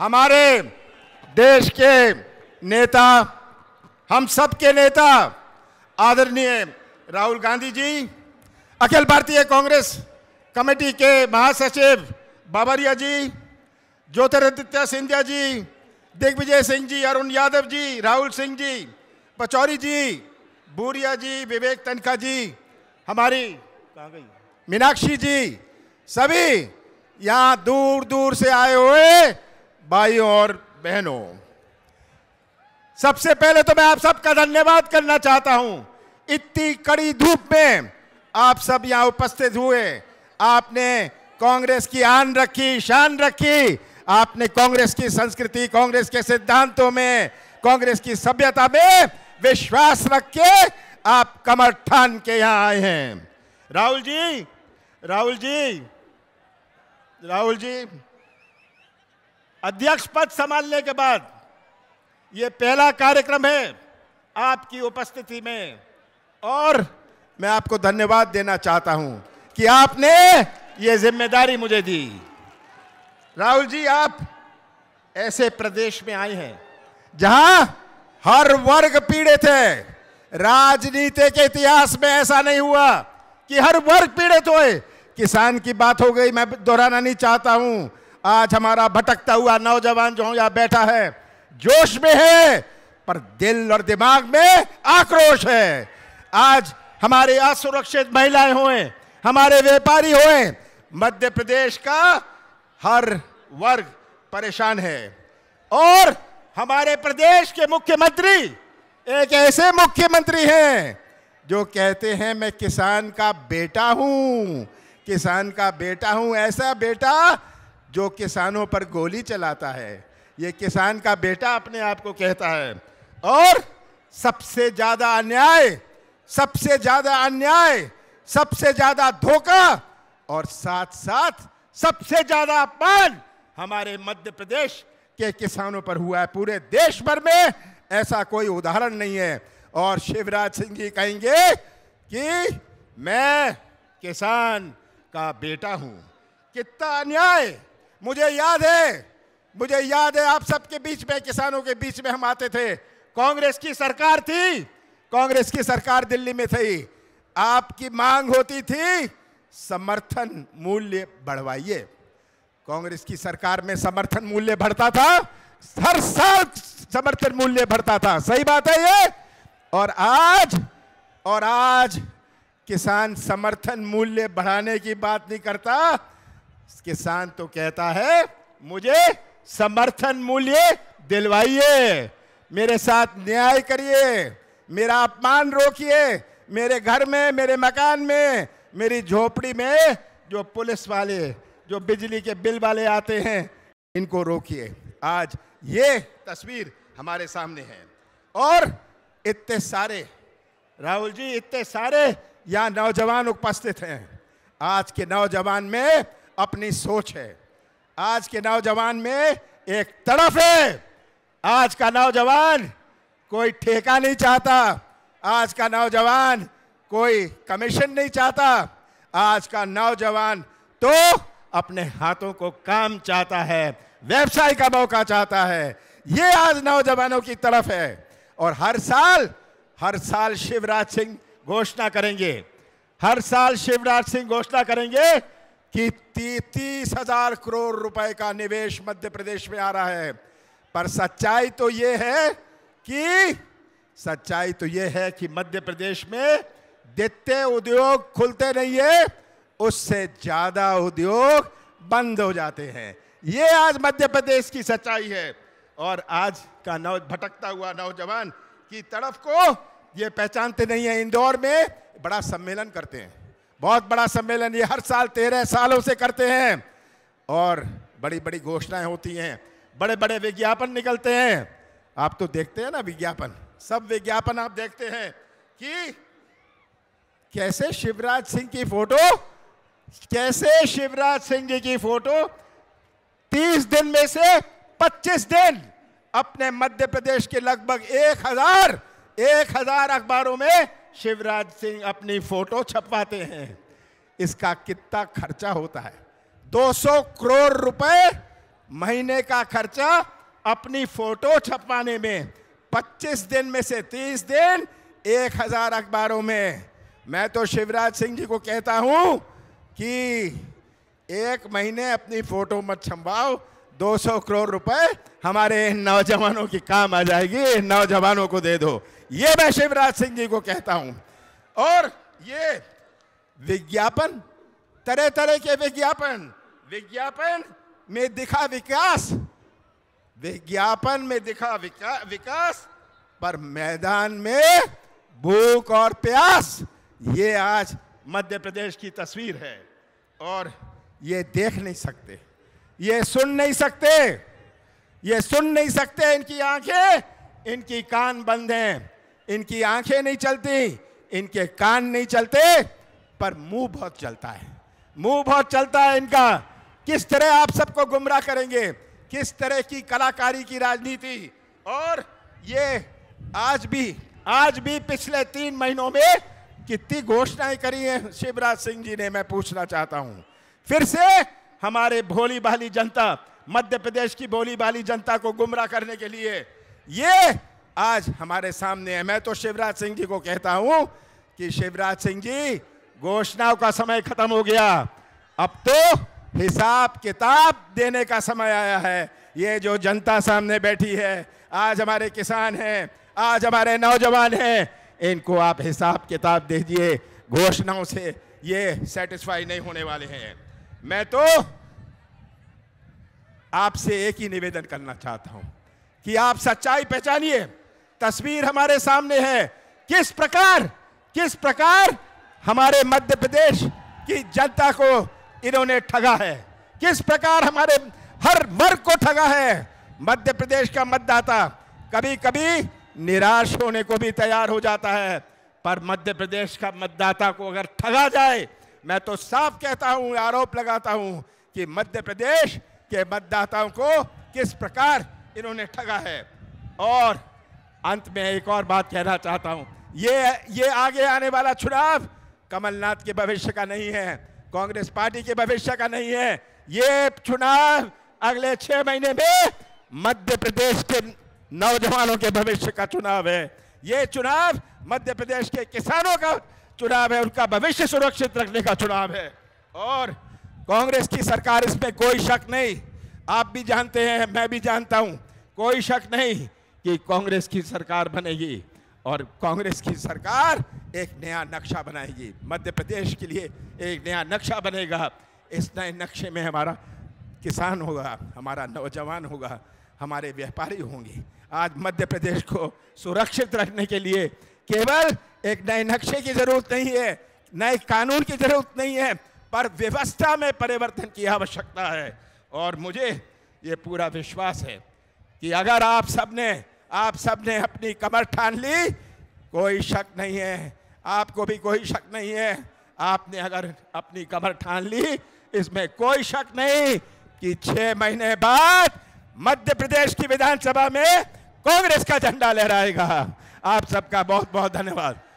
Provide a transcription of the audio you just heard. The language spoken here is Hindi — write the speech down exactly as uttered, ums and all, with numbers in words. हमारे देश के नेता, हम सब के नेता आदरणीय राहुल गांधी जी, अखिल भारतीय कांग्रेस कमेटी के महासचिव बाबरिया जी, ज्योतिरादित्य सिंधिया जी, दिग्विजय सिंह जी, अरुण यादव जी, राहुल सिंह जी, पचौरी जी, भूरिया जी, विवेक तनखा जी, हमारी मीनाक्षी जी, सभी यहाँ दूर दूर से आए हुए भाइयों और बहनों, सबसे पहले तो मैं आप सबका धन्यवाद करना चाहता हूं। इतनी कड़ी धूप में आप सब यहाँ उपस्थित हुए, आपने कांग्रेस की आन रखी, शान रखी, आपने कांग्रेस की संस्कृति, कांग्रेस के सिद्धांतों में, कांग्रेस की सभ्यता में विश्वास रख के आप कमर ठान के यहाँ आए हैं। राहुल जी, राहुल जी, राहुल जी, अध्यक्ष पद संभालने के बाद ये पहला कार्यक्रम है आपकी उपस्थिति में, और मैं आपको धन्यवाद देना चाहता हूं कि आपने ये जिम्मेदारी मुझे दी। राहुल जी, आप ऐसे प्रदेश में आए हैं जहां हर वर्ग पीड़ित है। राजनीति के इतिहास में ऐसा नहीं हुआ कि हर वर्ग पीड़ित होए। किसान की बात हो गई, मैं दोहराना नहीं चाहता हूं। आज हमारा भटकता हुआ नौजवान जो यहाँ बैठा है, जोश में है, पर दिल और दिमाग में आक्रोश है। आज हमारे असुरक्षित महिलाएं होए, हमारे व्यापारी होए, मध्य प्रदेश का हर वर्ग परेशान है। और हमारे प्रदेश के मुख्यमंत्री एक ऐसे मुख्यमंत्री हैं जो कहते हैं मैं किसान का बेटा हूं, किसान का बेटा हूं। ऐसा बेटा जो किसानों पर गोली चलाता है, ये किसान का बेटा अपने आप को कहता है। और सबसे ज्यादा अन्याय, सबसे ज्यादा अन्याय, सबसे ज्यादा धोखा और साथ साथ सबसे ज्यादा अपमान हमारे मध्य प्रदेश के किसानों पर हुआ है। पूरे देश भर में ऐसा कोई उदाहरण नहीं है। और शिवराज सिंह जी कहेंगे कि मैं किसान का बेटा हूं। कितना अन्याय! मुझे याद है, मुझे याद है आप सबके बीच में, किसानों के बीच में हम आते थे। कांग्रेस की सरकार थी, कांग्रेस की सरकार दिल्ली में थी, आपकी मांग होती थी समर्थन मूल्य बढ़वाइए। कांग्रेस की सरकार में समर्थन मूल्य बढ़ता था, हर साल समर्थन मूल्य बढ़ता था। सही बात है ये। और आज और आज किसान समर्थन मूल्य बढ़ाने की बात नहीं करता। किसान तो कहता है मुझे समर्थन मूल्य दिलवाइए, मेरे साथ न्याय करिए, मेरा अपमान रोकिए, मेरे घर में, मेरे मकान में, मेरी झोपड़ी में जो पुलिस वाले, जो बिजली के बिल वाले आते हैं, इनको रोकिए। आज ये तस्वीर हमारे सामने है। और इतने सारे, राहुल जी, इतने सारे यहाँ नौजवान उपस्थित हैं। आज के नौजवान में अपनी सोच है, आज के नौजवान में एक तड़फ है। आज का नौजवान कोई ठेका नहीं चाहता, आज का नौजवान कोई कमीशन नहीं चाहता, आज का नौजवान तो अपने हाथों को काम चाहता है, व्यवसाय का मौका चाहता है। ये आज नौजवानों की तरफ है। और हर साल, हर साल शिवराज सिंह घोषणा करेंगे, हर साल शिवराज सिंह घोषणा करेंगे कि तीस हजार करोड़ रुपए का निवेश मध्य प्रदेश में आ रहा है। पर सच्चाई तो ये है कि सच्चाई तो ये है कि मध्य प्रदेश में जितने उद्योग खुलते नहीं है, उससे ज्यादा उद्योग बंद हो जाते हैं। ये आज मध्य प्रदेश की सच्चाई है। और आज का नौ भटकता हुआ नौजवान की तरफ को ये पहचानते नहीं है। इंदौर में बड़ा सम्मेलन करते हैं, बहुत बड़ा सम्मेलन, ये हर साल तेरह सालों से करते हैं। और बड़ी बड़ी घोषणाएं होती हैं, बड़े बड़े विज्ञापन निकलते हैं। आप तो देखते हैं ना विज्ञापन, सब विज्ञापन आप देखते हैं कि कैसे शिवराज सिंह की फोटो, कैसे शिवराज सिंह जी की फोटो तीस दिन में से पच्चीस दिन अपने मध्य प्रदेश के लगभग एक हजार एक हजार अखबारों में शिवराज सिंह अपनी फोटो छपवाते हैं। इसका कितना खर्चा होता है? दो सौ करोड़ रुपए महीने का खर्चा अपनी फोटो छपवाने में, पच्चीस दिन में से तीस दिन एक हजार अखबारों में। मैं तो शिवराज सिंह जी को कहता हूं कि एक महीने अपनी फोटो मत छपवाओ, दो सौ करोड़ रुपए हमारे नौजवानों की काम आ जाएगी, नौजवानों को दे दो। ये मैं शिवराज सिंह जी को कहता हूं। और ये विज्ञापन, तरह तरह के विज्ञापन, विज्ञापन में दिखा विकास, विज्ञापन में दिखा विका, विकास पर मैदान में भूख और प्यास। ये आज मध्य प्रदेश की तस्वीर है और ये देख नहीं सकते, ये सुन नहीं सकते, ये सुन नहीं सकते। इनकी आंखें, इनकी कान बंद हैं, इनकी आंखें नहीं चलती, इनके कान नहीं चलते, पर मुंह बहुत चलता है, मुंह बहुत चलता है इनका। किस तरह आप सबको गुमराह करेंगे, किस तरह की कलाकारी की राजनीति। और ये आज भी आज भी पिछले तीन महीनों में कितनी घोषणाएं करी हैं शिवराज सिंह जी ने, मैं पूछना चाहता हूं। फिर से हमारे भोली भाली जनता, मध्य प्रदेश की भोली भाली जनता को गुमराह करने के लिए ये आज हमारे सामने है। मैं तो शिवराज सिंह जी को कहता हूं कि शिवराज सिंह जी, घोषणाओं का समय खत्म हो गया, अब तो हिसाब किताब देने का समय आया है। ये जो जनता सामने बैठी है, आज हमारे किसान हैं, आज हमारे नौजवान हैं, इनको आप हिसाब किताब दीजिए। घोषणाओं से ये सेटिस्फाई नहीं होने वाले हैं। मैं तो आपसे एक ही निवेदन करना चाहता हूं कि आप सच्चाई पहचानिए। तस्वीर हमारे सामने है, किस प्रकार किस प्रकार हमारे मध्य प्रदेश की जनता को इन्होंने ठगा है, किस प्रकार हमारे हर वर्ग को ठगा है। मध्य प्रदेश का मतदाता कभी कभी निराश होने को भी तैयार हो जाता है, पर मध्य प्रदेश का मतदाता को अगर ठगा जाए, मैं तो साफ कहता हूं, आरोप लगाता हूं कि मध्य प्रदेश के मतदाताओं को किस प्रकार इन्होंने ठगा है। और अंत में एक और बात कहना चाहता हूं, ये ये आगे आने वाला चुनाव कमलनाथ के भविष्य का नहीं है, कांग्रेस पार्टी के भविष्य का नहीं है। ये चुनाव अगले छह महीने में मध्य प्रदेश के नौजवानों के भविष्य का चुनाव है। ये चुनाव मध्य प्रदेश के किसानों का चुनाव है, उनका भविष्य सुरक्षित रखने का चुनाव है। और कांग्रेस की सरकार, इसमें कोई शक नहीं, आप भी जानते हैं, मैं भी जानता हूं, कोई शक नहीं कि कांग्रेस की सरकार बनेगी और कांग्रेस की सरकार एक नया नक्शा बनाएगी, मध्य प्रदेश के लिए एक नया नक्शा बनेगा। इस नए नक्शे में हमारा किसान होगा, हमारा नौजवान होगा, हमारे व्यापारी होंगे। आज मध्य प्रदेश को सुरक्षित रखने के लिए केवल एक नए नक्शे की जरूरत नहीं है, नए कानून की जरूरत नहीं है, पर व्यवस्था में परिवर्तन की आवश्यकता है। और मुझे ये पूरा विश्वास है कि अगर आप सबने आप सबने अपनी कमर ठान ली, कोई शक नहीं है, आपको भी कोई शक नहीं है, आपने अगर अपनी कमर ठान ली, इसमें कोई शक नहीं कि छह महीने बाद मध्य प्रदेश की विधानसभा में कांग्रेस का झंडा लहराएगा। आप सबका बहुत बहुत धन्यवाद।